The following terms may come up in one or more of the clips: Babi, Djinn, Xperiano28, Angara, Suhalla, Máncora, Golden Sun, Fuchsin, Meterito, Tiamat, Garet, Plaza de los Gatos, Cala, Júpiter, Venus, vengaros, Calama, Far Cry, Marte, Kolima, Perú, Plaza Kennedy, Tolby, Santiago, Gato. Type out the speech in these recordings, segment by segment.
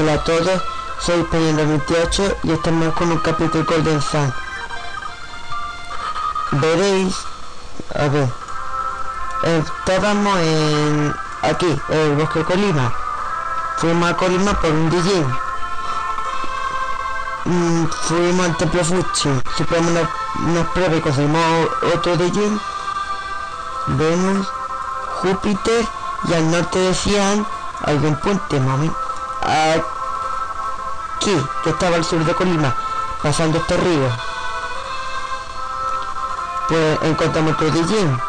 Hola a todos, soy Xperiano28 y estamos con un capítulo Golden Sun. Veréis, a ver, estábamos en aquí, en el bosque de Kolima. Fuimos a Kolima por un Djinn. Fuimos al templo Fuchsin, superamos unas pruebas y conseguimos otro Djinn, Venus, Júpiter y al norte decían algún puente, mami. Aquí, que estaba al sur de Kolima, pasando este río. Pues encontramos otro Djinn,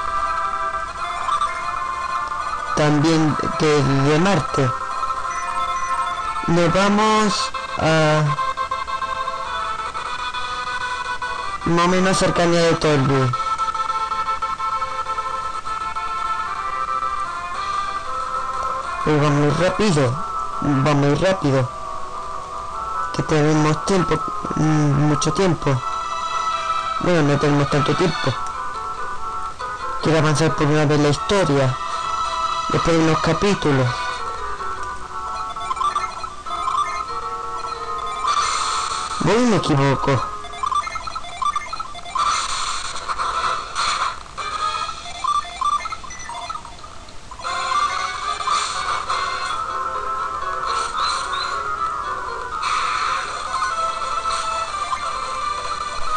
también de Marte. Nos vamos a más o menos cercanía de Tolby. Pero va muy rápido, que tenemos tiempo, mucho tiempo. Bueno, no tenemos tanto tiempo. Quiero avanzar por una vez la historia, después de unos capítulos. Voy, me equivoco.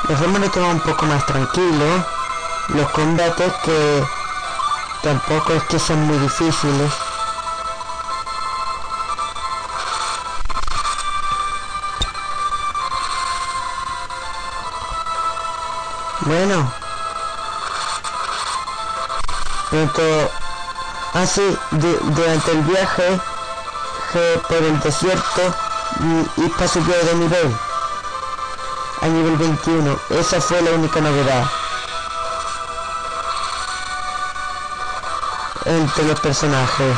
Nos hemos tomado un poco más tranquilo. Los combates que tampoco es que sean muy difíciles. Bueno, pronto así durante el viaje por el desierto y paso yo de nivel a nivel 21, esa fue la única novedad entre los personajes.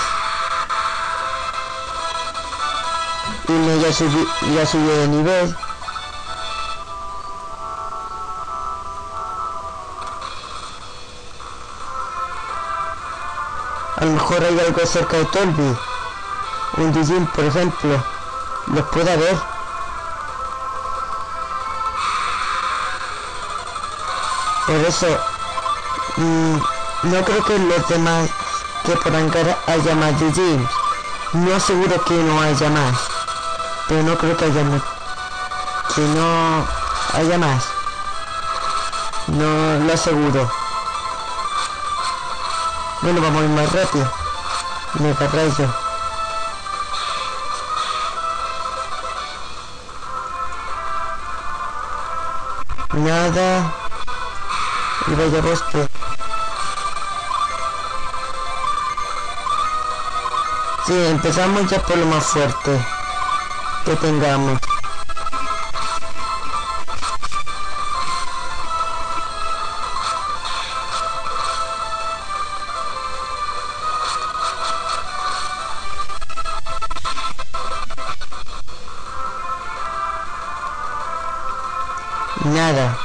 Y me ya subí de nivel. A lo mejor hay algo cerca de Tolby, un Djinn por ejemplo, los puedo ver. Por eso, no creo que los demás que por Angara haya más Djinn. No aseguro que no haya más, pero no creo que haya más. Que no haya más. No lo aseguro. Bueno, vamos a ir más rápido. Me agarro. Nada. Y vaya bosque. Sí, empezamos ya por lo más fuerte que tengamos. Nada.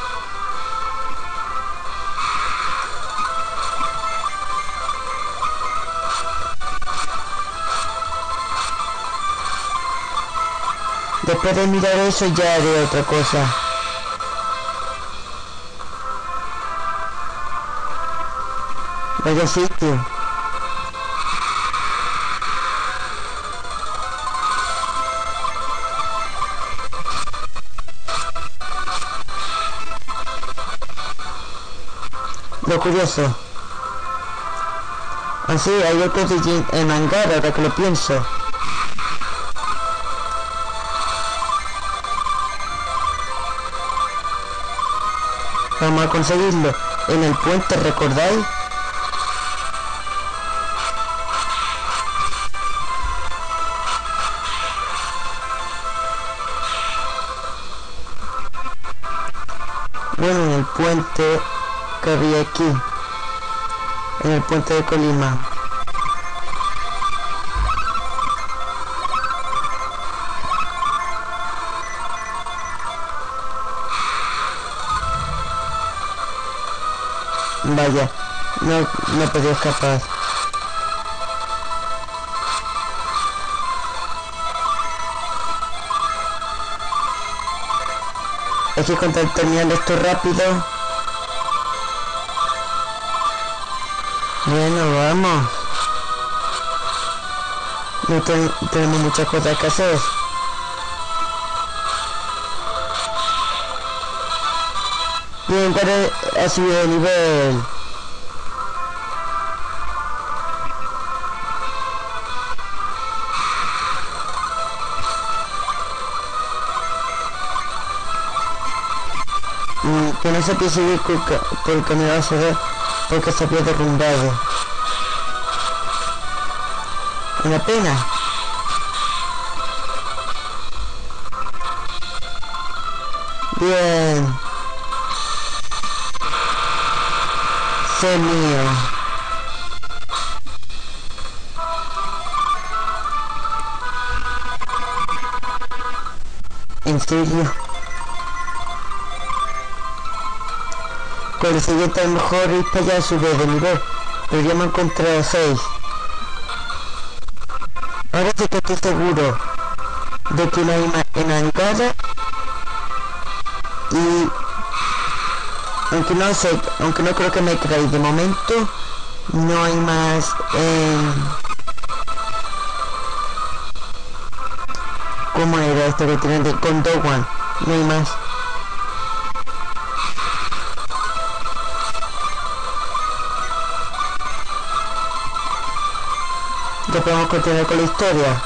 Después de mirar eso ya haré otra cosa. Vaya sitio. Lo curioso. Así hay otro Djinn en Angara, ahora que lo pienso. Vamos a conseguirlo en el puente, ¿recordáis? Bueno, en el puente que había aquí, en el puente de Kolima. Vaya, no podía escapar. Hay que terminar esto rápido. Bueno, vamos. No tenemos muchas cosas que hacer. Bien, Garet ha subido de nivel. Que no se puede subir por el camino a saber porque se puede derrumbado. Una pena. Bien. Sé mío. ¿En serio? Con el siguiente a lo mejor ir para allá sube de nivel. Podríamos encontrar 6. Ahora sí que estoy seguro de que no hay más en Angara. Y aunque no sé, aunque no creo que me creí de momento, no hay más ¿cómo era esto que tienen de Kondowan? No hay más. Ya podemos continuar con la historia.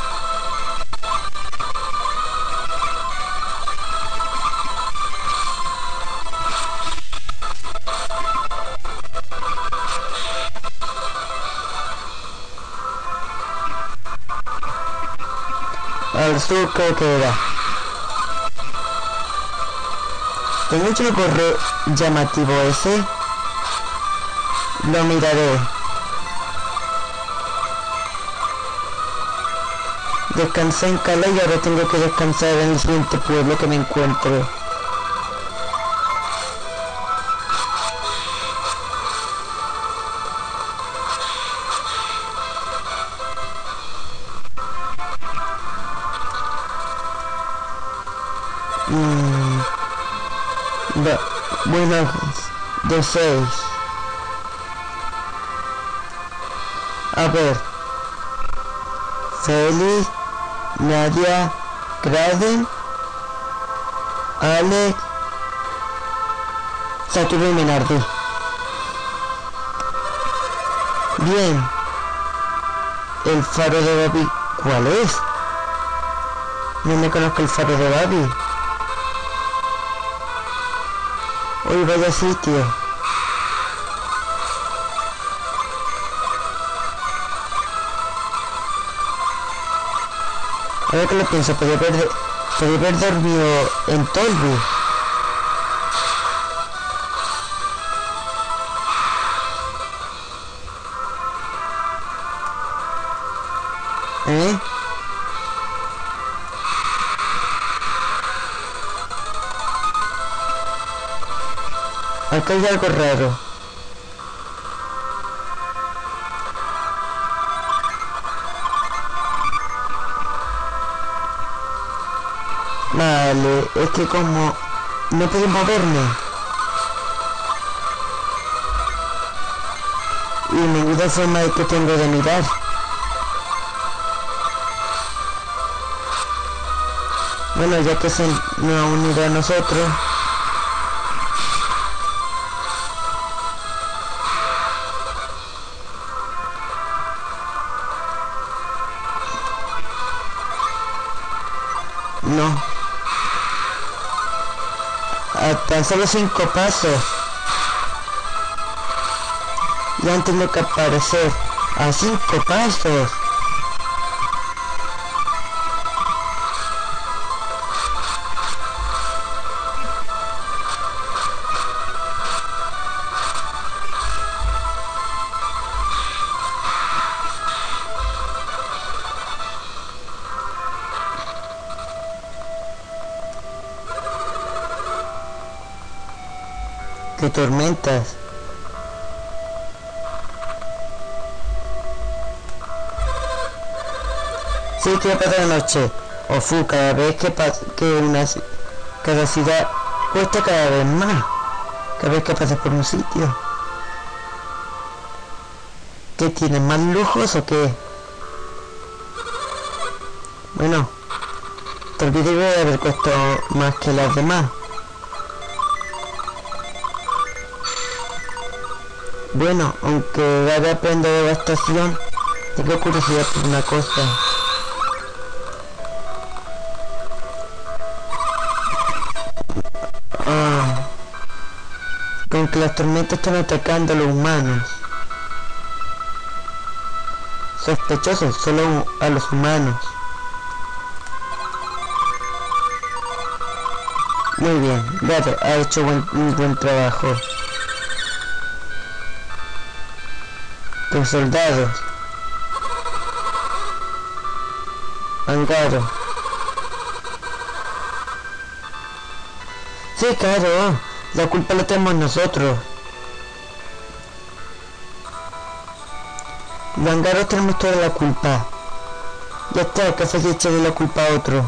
Al sur creo que era. Tengo mucho el correo llamativo ese. Lo miraré. Descansé en Cala y ahora tengo que descansar en el siguiente pueblo que me encuentro. Bueno, 2-6. A ver. Feliz. Nadia, Graden, Alex, Saturno y Menardi. Bien. El faro de Babi, ¿cuál es? No me conozco el faro de Babi. Hoy vaya sitio. Ahora que lo pienso, podría haber dormido en Tolby. ¿Eh? Acá hay algo raro. Vale, es que como no puedo moverme. Y ninguna forma de que tengo de mirar. Bueno, ya que se nos ha unido a nosotros. No. Hasta solo 5 pasos. Ya han tenido que aparecer a 5 pasos. De tormentas. Sí, quiero pasar la noche. Ofu, cada vez que cada ciudad cuesta cada vez más cada vez que pasas por un sitio. ¿Qué tiene? ¿Más lujos o qué? Bueno, te olvidé de haber puesto más que las demás. Bueno, aunque Gabi aprende de la estación, tengo curiosidad por una cosa. Con que las tormentas están atacando a los humanos. Sospechosos, solo a los humanos. Muy bien, Gato ha hecho un buen trabajo. Tus soldados. Angara. Sí, claro. La culpa la tenemos nosotros. Los Angaros tenemos toda la culpa. Ya está, que se le eche de la culpa a otro.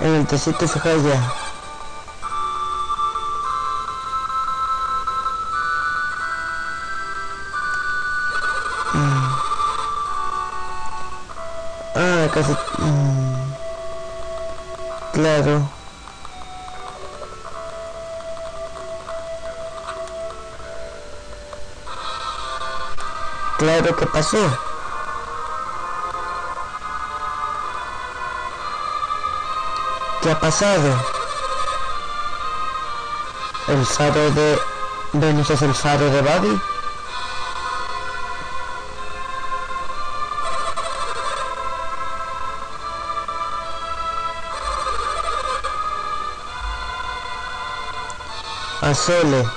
En el desierto de Suhalla. Ah, casi... Claro. Claro, ¿qué pasó? ¿Qué ha pasado? ¿El faro de Venus es el faro de Babi? Azole.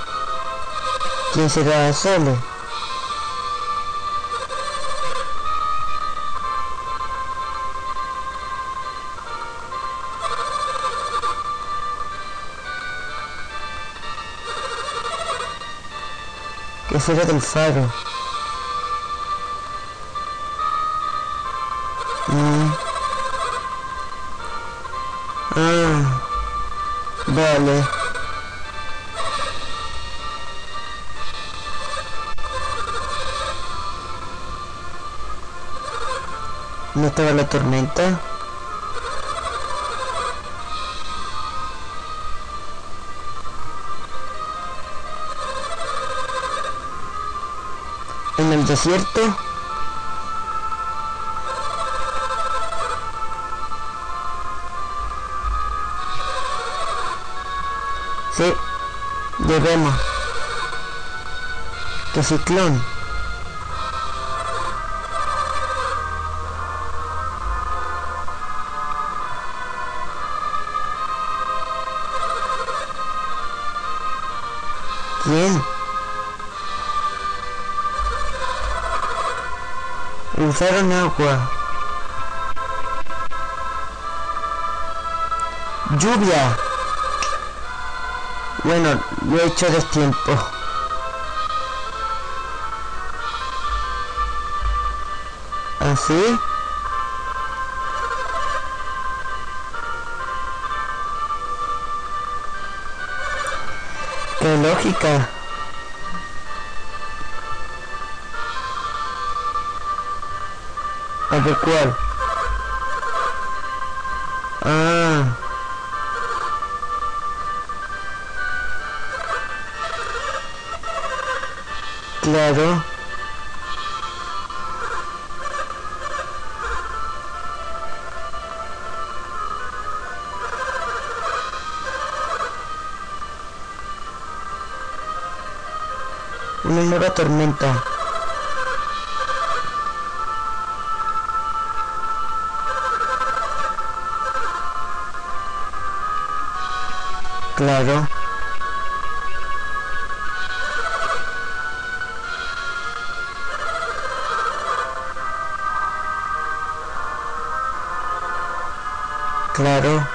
¿Quién será Azole? ¿Qué será del faro? Vale. ¿No estaba la tormenta? ¿En el desierto? Sí, debemos. ¿Qué ciclón? ¿Quién? Usaron agua. Lluvia. Bueno, lo he hecho de tiempo. ¿Así? ¡Qué lógica! ¿A ver cuál? Claro. Una nueva tormenta. Claro. Claro.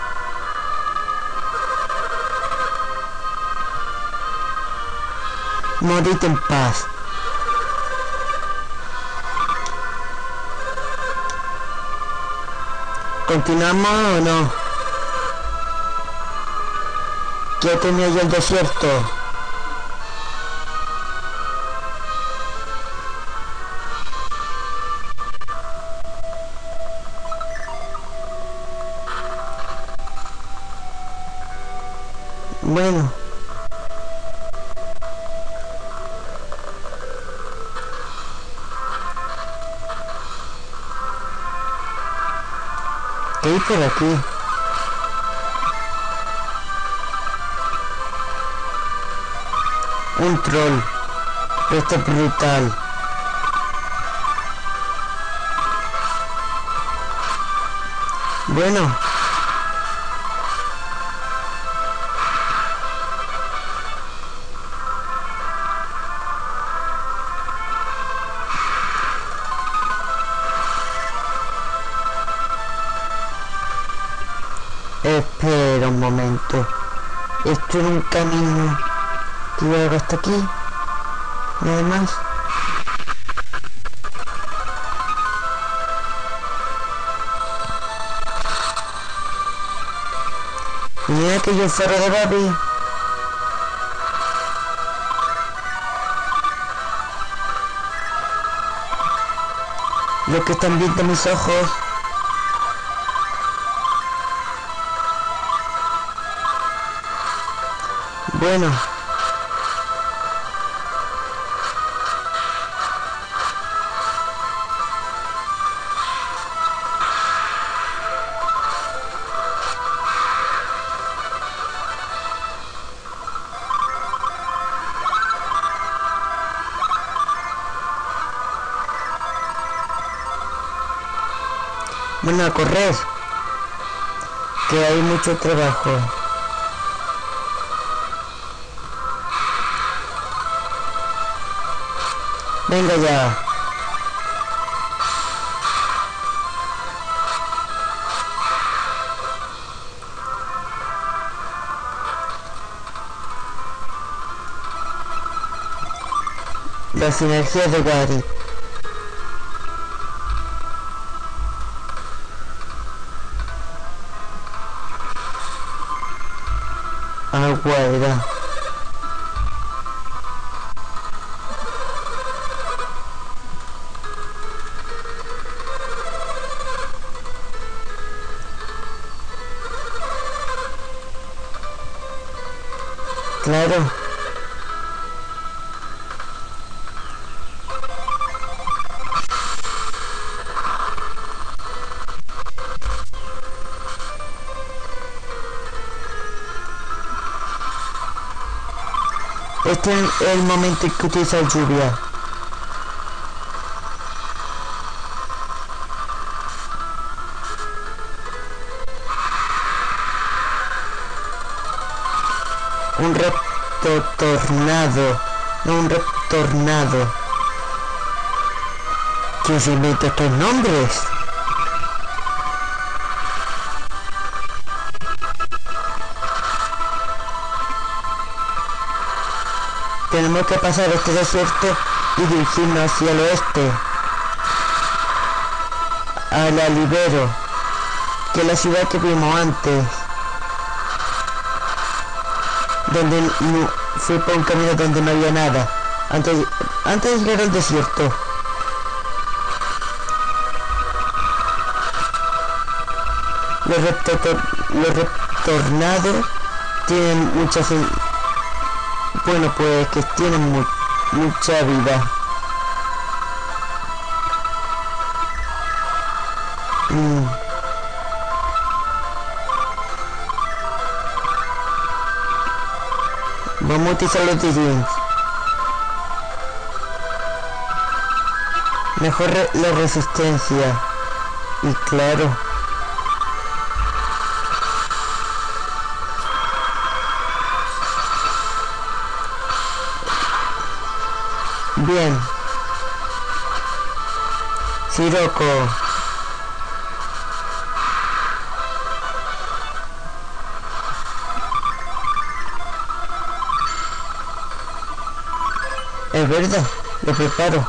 morid en paz. ¿Continuamos o no? ¿Qué tenía yo el desierto? Bueno, ¿qué hay por aquí? Un troll, esto es brutal. Bueno, espera un momento, esto es un camino. Y luego hasta aquí, nada más. Mira que yo fuera de Babi. Lo que están viendo mis ojos. Bueno. Bueno, a correr, que hay mucho trabajo. Venga ya. Las energías de Garet. Agua. Claro. Este es el momento en que utiliza lluvia. Un repto tornado. No, un reptornado. ¿Quién se inventa estos nombres? Tenemos que pasar este desierto y dirigirnos hacia el oeste, a la Libera, que es la ciudad que vimos antes, donde fui por un camino donde no había nada, antes de llegar al desierto. Los retornados tienen muchas... Bueno, pues que tienen mucha vida. Vamos a utilizar los Djinn. Mejora la resistencia. Y claro. Bien. Siroco. Es verdad, lo preparo.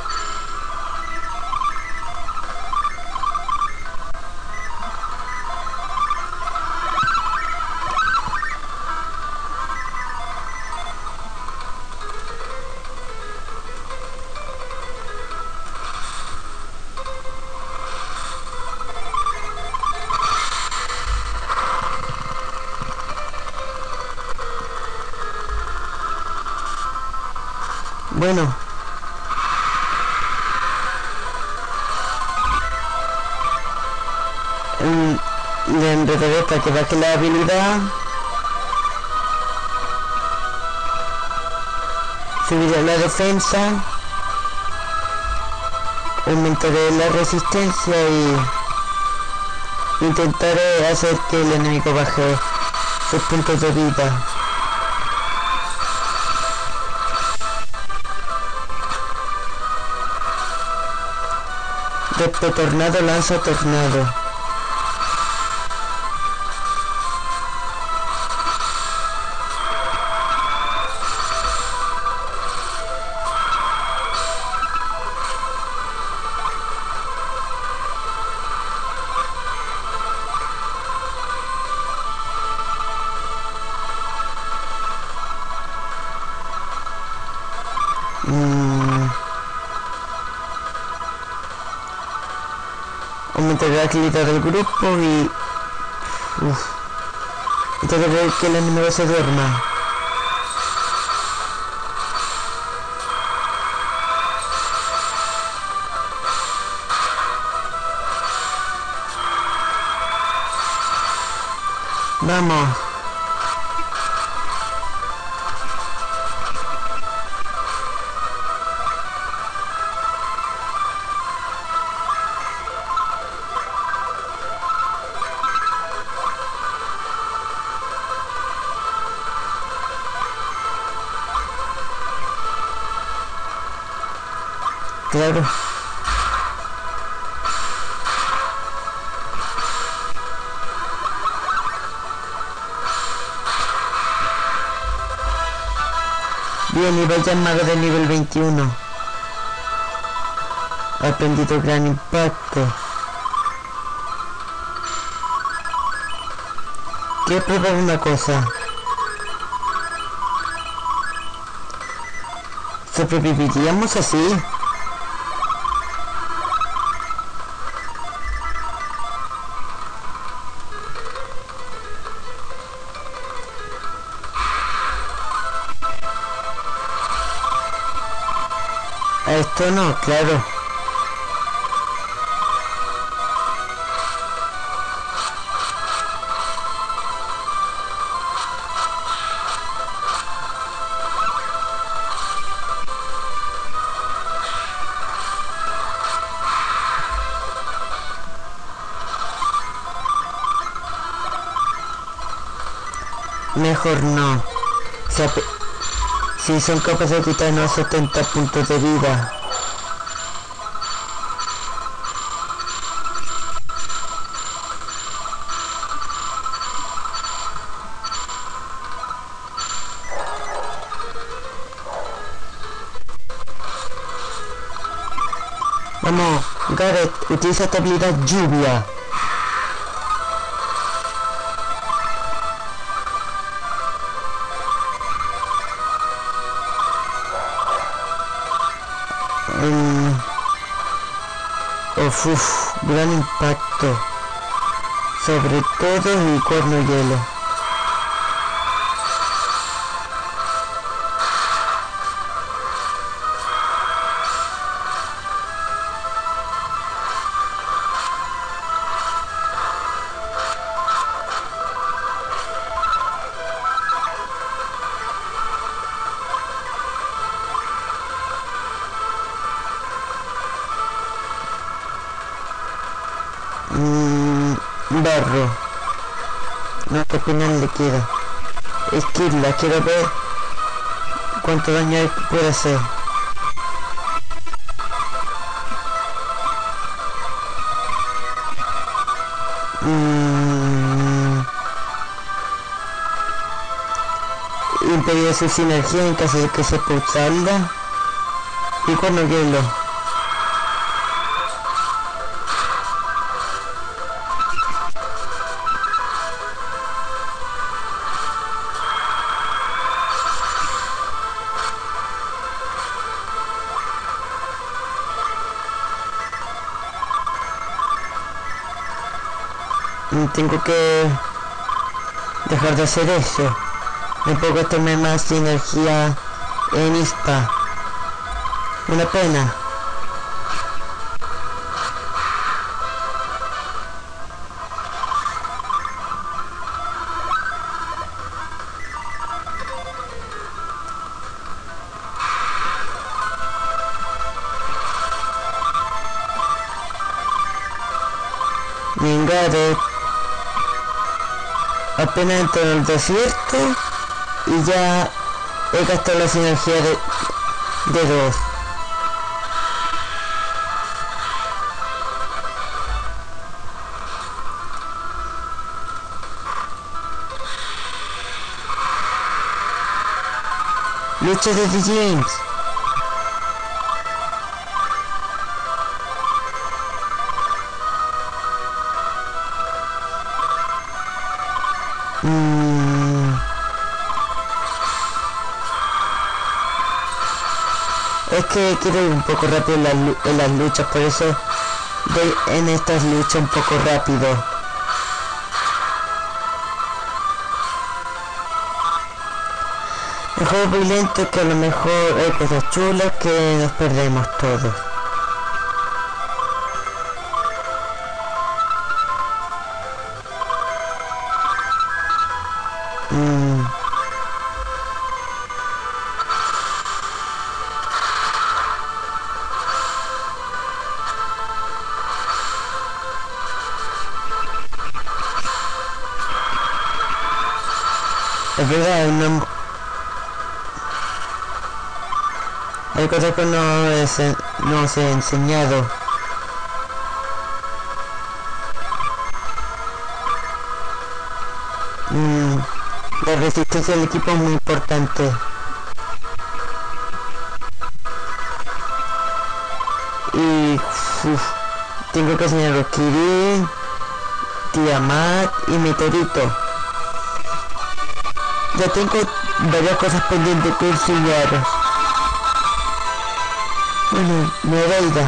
Bueno, de revés que baje la habilidad, subiré la defensa, aumentaré la resistencia y intentaré hacer que el enemigo baje sus puntos de vida. Tornado lanza tornado. La actividad del grupo y entonces veo que el enemigo se duerma. Vamos, claro. Bien, y vaya mago de nivel 21. Ha aprendido gran impacto. Quiero probar una cosa. ¿Sobreviviríamos así? Esto no, claro. Mejor no. Si son capaces de quitarnos 70 puntos de vida. Vamos, Garet, utiliza tu habilidad lluvia. Gran impacto, sobre todo mi cuerno hielo. Barro. No, que final le queda. Esquirla, quiero ver cuánto daño puede hacer. Impedir su sinergia en caso de que se salga. Y cuando quiero. Tengo que dejar de hacer eso. Me puedo tomar más energía en esta. Una pena. Vengaros. Apenas entro en el desierto y ya he gastado la sinergia de dos. Lucha de Djinn. Es que quiero ir un poco rápido en las luchas, por eso voy en estas luchas un poco rápido. El juego muy lento, que a lo mejor hay cosas chulas que nos perdemos todos. Es verdad, no... hay cosas que no os he enseñado. La resistencia del equipo es muy importante. Y... tengo que enseñar a Kiri, Tiamat y Meterito. Ya tengo varias cosas pendientes que enseñaros. Bueno, me voy a ir.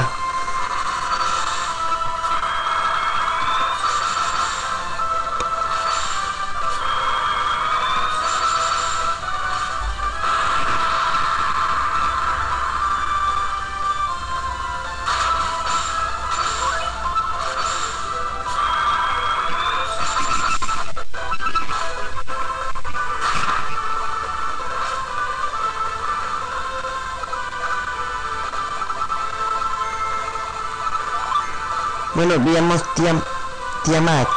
Bueno, veamos Tiamat.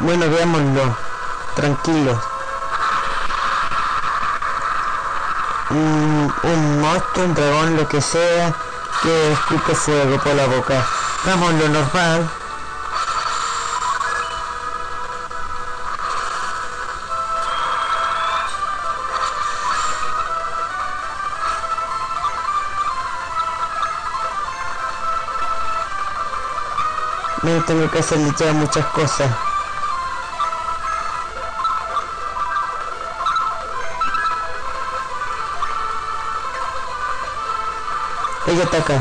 Bueno, veámoslo. Tranquilos. Un monstruo, un dragón, lo que sea, que escupe fuego por la boca. Vamos, lo normal. Me tengo que hacerle ya muchas cosas. Ella ataca.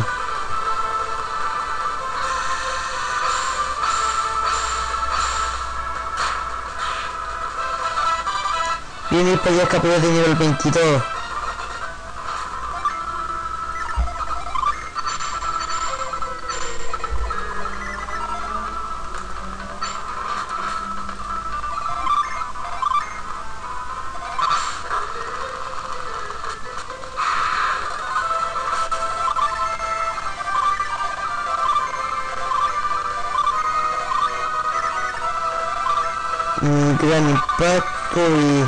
Viene para allá, campeón de nivel 22. Gran impacto y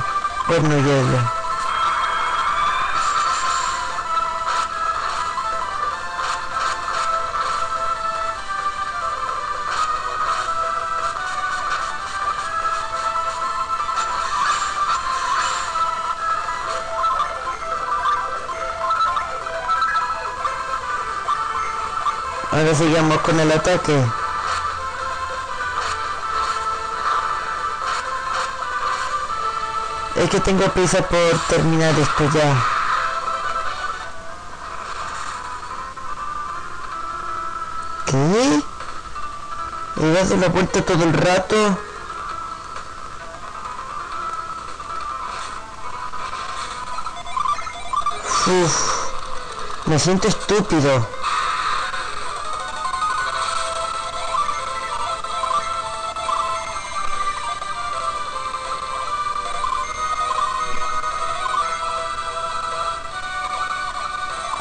horno hielo. Ahora sigamos con el ataque. Es que tengo prisa por terminar esto ya. ¿Qué? ¿Iba a hacer la vuelta todo el rato? Uf, me siento estúpido.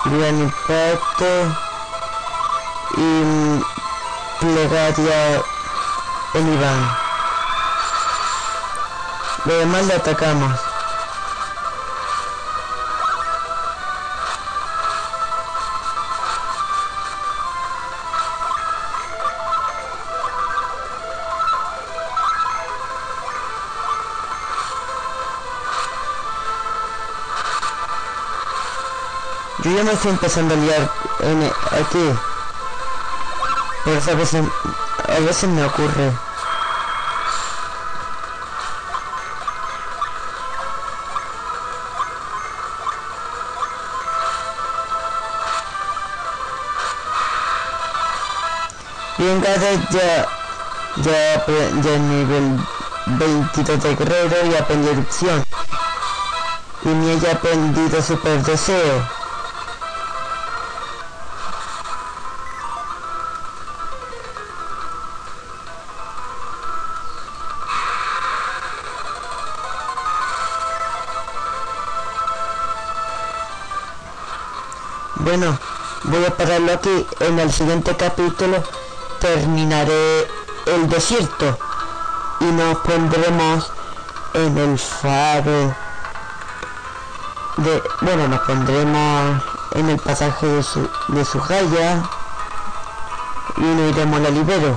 Gran impacto y plegaria en Ivan. Lo demás le atacamos. Yo ya me estoy empezando a liar aquí. Por eso a veces me ocurre. Bien, Garet ya nivel 22 de guerrero y aprendí erupción. Y ni ella ha aprendido super deseo. Bueno, voy a pararlo aquí. En el siguiente capítulo terminaré el desierto y nos pondremos en el faro de... bueno, nos pondremos en el pasaje de Suhalla y nos iremos a la Libera,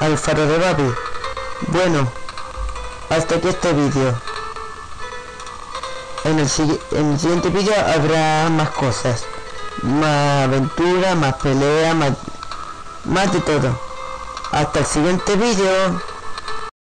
al faro de Babi. Bueno, hasta aquí este vídeo. En el siguiente vídeo habrá más cosas. Más aventura, más pelea, más de todo. Hasta el siguiente vídeo.